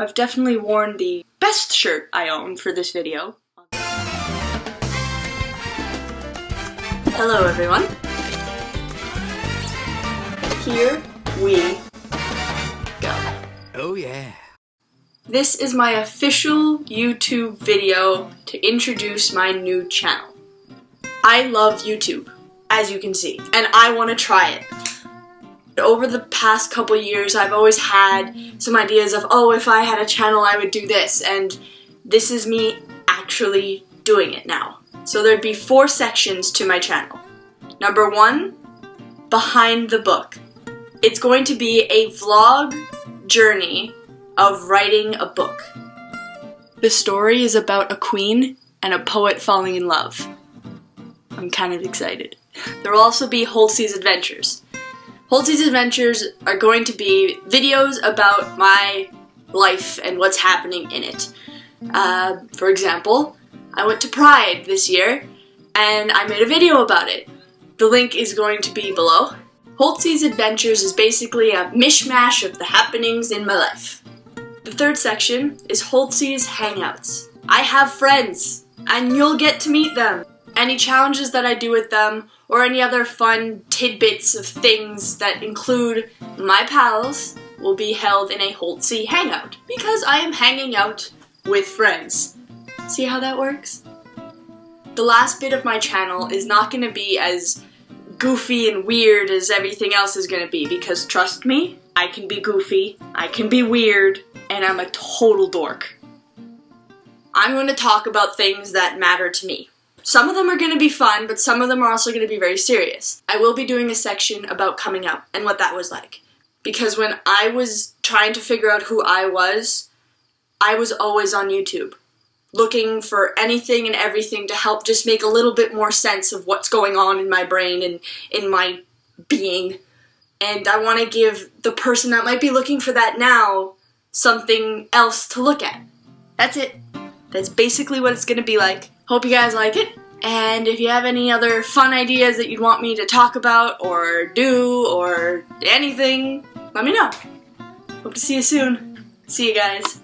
I've definitely worn the best shirt I own for this video. Hello everyone. Here we go. Oh yeah. This is my official YouTube video to introduce my new channel. I love YouTube, as you can see, and I want to try it. Over the past couple years, I've always had some ideas of, oh, if I had a channel, I would do this, and this is me actually doing it now. So there'd be 4 sections to my channel. Number 1, behind the book. It's going to be a vlog journey of writing a book. The story is about a queen and a poet falling in love. I'm kind of excited. There will also be Holtzy's Adventures. Holtzy's Adventures are going to be videos about my life and what's happening in it. For example, I went to Pride this year and I made a video about it. The link is going to be below. Holtzy's Adventures is basically a mishmash of the happenings in my life. The 3rd section is Holtzy's Hangouts. I have friends and you'll get to meet them. Any challenges that I do with them, or any other fun tidbits of things that include my pals, will be held in a Holtzy hangout, because I am hanging out with friends. See how that works? The last bit of my channel is not going to be as goofy and weird as everything else is going to be, because trust me, I can be goofy, I can be weird, and I'm a total dork. I'm going to talk about things that matter to me. Some of them are going to be fun, but some of them are also going to be very serious. I will be doing a section about coming out and what that was like. Because when I was trying to figure out who I was always on YouTube, looking for anything and everything to help just make a little bit more sense of what's going on in my brain and in my being. And I want to give the person that might be looking for that now something else to look at. That's it. That's basically what it's going to be like. Hope you guys like it, and if you have any other fun ideas that you'd want me to talk about or do or anything, let me know. Hope to see you soon. See you guys.